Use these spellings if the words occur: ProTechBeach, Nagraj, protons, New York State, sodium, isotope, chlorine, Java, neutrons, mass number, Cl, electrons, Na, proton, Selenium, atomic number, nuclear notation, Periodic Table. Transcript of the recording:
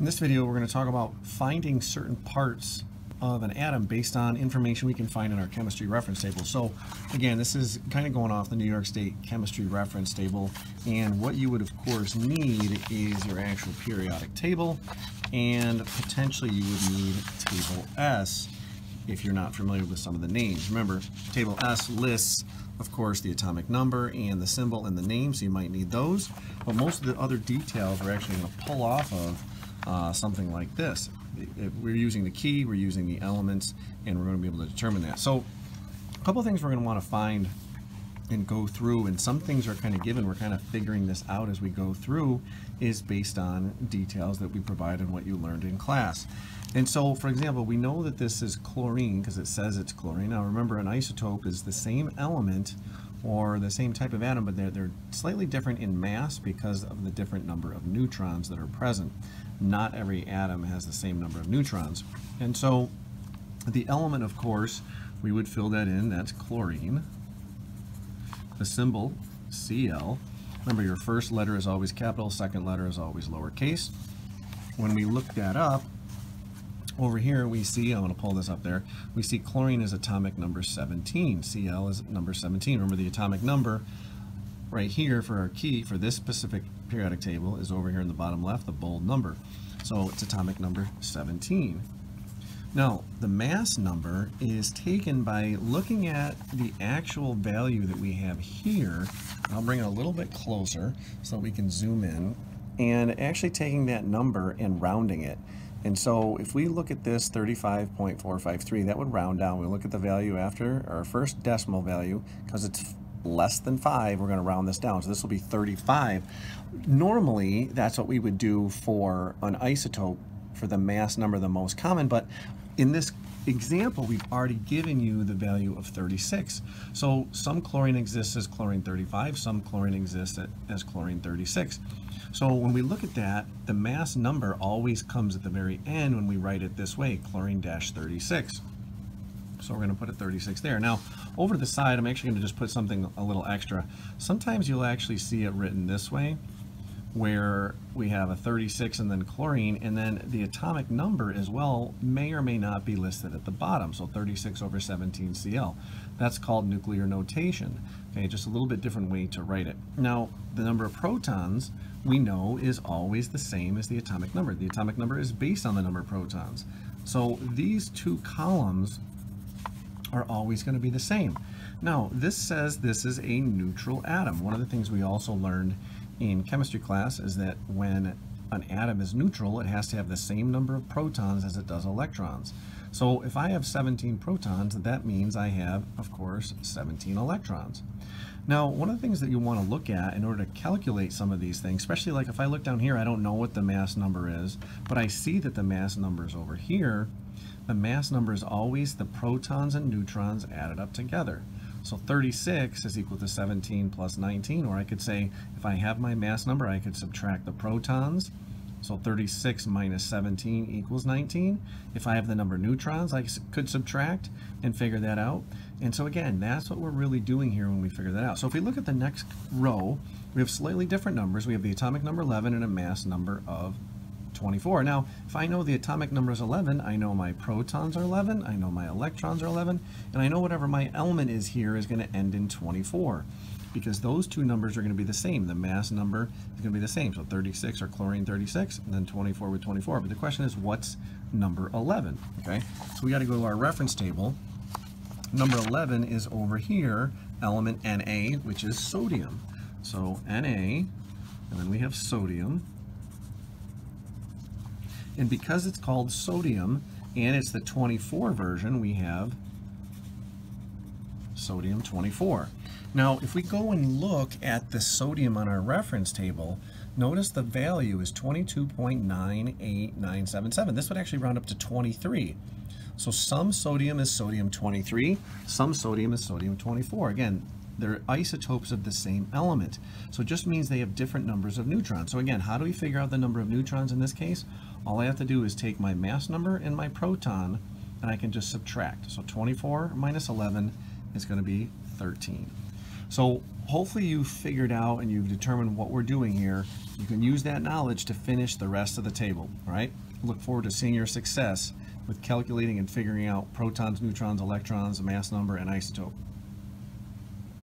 In this video, we're going to talk about finding certain parts of an atom based on information we can find in our chemistry reference table. So again, this is kind of going off the New York State chemistry reference table, and what you would of course need is your actual periodic table, and potentially you would need table S if you're not familiar with some of the names. Remember, table S lists of course the atomic number and the symbol and the name, so you might need those, but most of the other details we're actually going to pull off of something like this. We're using the key, we're using the elements, and we're going to be able to determine that. So a couple of things we're going to want to find and go through, and some things are kind of given, we're kind of figuring this out as we go through, is based on details that we provide and what you learned in class. And so, for example, we know that this is chlorine because it says it's chlorine. Now remember, an isotope is the same element or the same type of atom, but they're slightly different in mass because of the different number of neutrons that are present. Not every atom has the same number of neutrons. And so the element, of course, we would fill that in, that's chlorine. The symbol, Cl. Remember, your first letter is always capital, second letter is always lowercase. When we look that up, over here we see, I'm going to pull this up there, we see chlorine is atomic number 17. Cl is number 17. Remember, the atomic number right here for our key for this specific periodic table is over here in the bottom left, the bold number. So it's atomic number 17. Now, the mass number is taken by looking at the actual value that we have here. I'll bring it a little bit closer so we can zoom in, and actually taking that number and rounding it. And so if we look at this 35.453, that would round down. We look at the value after our first decimal value, because it's less than 5, we're going to round this down, so this will be 35. Normally that's what we would do for an isotope for the mass number, the most common, but in this example we've already given you the value of 36. So some chlorine exists as chlorine 35, some chlorine exists as chlorine 36. So when we look at that, the mass number always comes at the very end when we write it this way, chlorine-36. So we're going to put a 36 there. Now, over to the side, I'm actually going to just put something a little extra. Sometimes you'll actually see it written this way, where we have a 36 and then chlorine, and then the atomic number as well may or may not be listed at the bottom. So 36 over 17 Cl. That's called nuclear notation. Okay, just a little bit different way to write it. Now, the number of protons we know is always the same as the atomic number. The atomic number is based on the number of protons. So these two columns are always going to be the same. Now, this says this is a neutral atom. One of the things we also learned in chemistry class is that when an atom is neutral, it has to have the same number of protons as it does electrons. So if I have 17 protons, that means I have, of course, 17 electrons. Now, one of the things that you want to look at in order to calculate some of these things, especially like if I look down here, I don't know what the mass number is, but I see that the mass number is over here. The mass number is always the protons and neutrons added up together. So 36 is equal to 17 plus 19, or I could say, if I have my mass number, I could subtract the protons. So 36 minus 17 equals 19. If I have the number of neutrons, I could subtract and figure that out. And so again, that's what we're really doing here when we figure that out. So if we look at the next row, we have slightly different numbers. We have the atomic number 11 and a mass number of 24. Now, if I know the atomic number is 11, I know my protons are 11, I know my electrons are 11, and I know whatever my element is here is going to end in 24, because those two numbers are going to be the same. The mass number is going to be the same. So 36 or chlorine 36, and then 24 with 24. But the question is, what's number 11? Okay, so we got to go to our reference table. Number 11 is over here, element Na, which is sodium. So Na, and then we have sodium. And because it's called sodium and it's the 24 version, we have sodium 24. Now, if we go and look at the sodium on our reference table, notice the value is 22.98977. This would actually round up to 23. So some sodium is sodium 23, some sodium is sodium 24. Again, they're isotopes of the same element. So it just means they have different numbers of neutrons. So again, how do we figure out the number of neutrons in this case? All I have to do is take my mass number and my proton, and I can just subtract. So 24 minus 11 is going to be 13. So hopefully you've figured out and you've determined what we're doing here. You can use that knowledge to finish the rest of the table, all right? Look forward to seeing your success with calculating and figuring out protons, neutrons, electrons, mass number, and isotope.